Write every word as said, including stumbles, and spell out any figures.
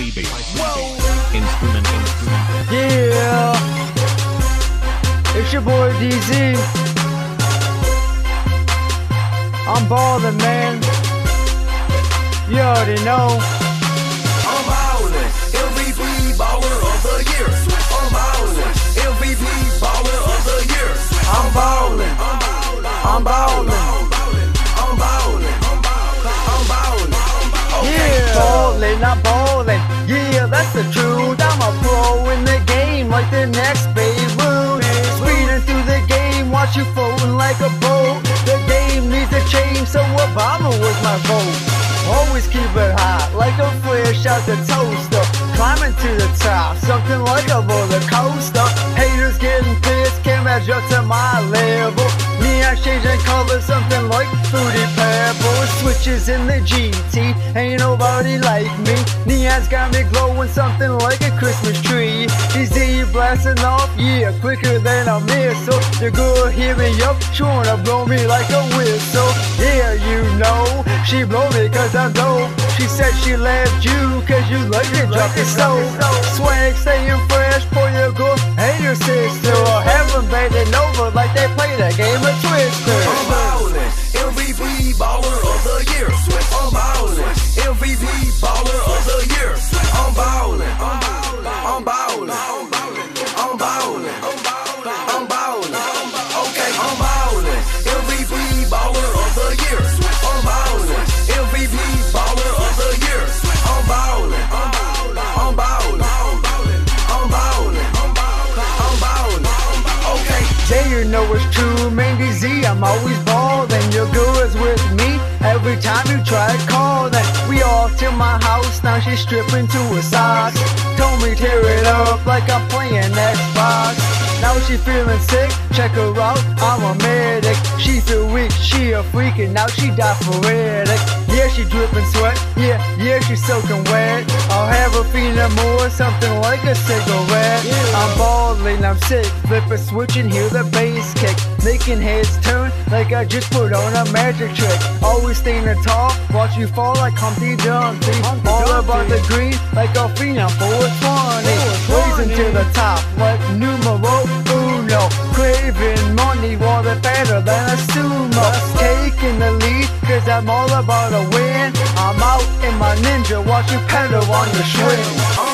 freebie. Whoa. Instrument, instrument. Yeah. It's your boy DeeZee. I'm ballin', man. You already know. I'm ballin', M V P baller of the year. I'm ballin', M V P baller of the year. I'm ballin', I'm ballin', I'm ballin', I'm ballin'. Okay. Yeah, ballin', I'm ballin'. Yeah, that's the truth. I'm a pro in the game, like the next Babe Ruth. Speedin' through the game, watch you floatin' like a boat. The game needs a change, so Obama was my vote. Always keep it hot, like a flash out the toaster. Climbing to the top, something like a roller coaster. Haters getting pissed, can't measure up to my level. Neons changing colors, something like fruity pebbles. Switches in the G T, ain't nobody like me. Neons got me glowing, something like a Christmas tree. DeeZee blasting off, yeah, quicker than a missile. Your girl hear me up, trying to blow me like a whistle. Yeah, you know, she blow me 'cause I'm dope. She said she left you 'cause you like to drop it slow. Swag staying fresh for your girl and your sister. Or have them bending over like they played a game of Twister. I'm ballin', M V P baller of the year. I'm ballin', M V P baller of the year. I'm ballin', I'm ballin', I'm ballin', I'm ballin'. Okay, I'm ballin', M V P baller of the year. I'm ballin', M V P baller of the year. I'm ballin', I'm ballin', I'm ballin', I'm ballin'. Okay, yeah, you know it's true, man. DeeZee, I'm always ballin'. Your girl is with me every time you try to call that. We off to my house, now she's stripping to her socks. Told me tear it up like I'm playing Xbox. Now she feeling sick, check her out, I'm a medic. She feel weak, she a freak, and now she diaphoretic. Yeah, she dripping sweat, yeah, yeah, she soaking wet. I'll have her feeling more, something like a cigarette. I'm ballin', I'm sick, flip a switch and hear the bass kick. Making heads turn like I just put on a magic trick. Always standing tall, watch you fall like Humpty Dumpty. All about the green, like a phenom for a twenty. Raising to the top, like numero uno. Craving money, want it better than a sumo. Taking the lead, 'cause I'm all about a win. I'm out in my ninja, watch you pedal on the swing.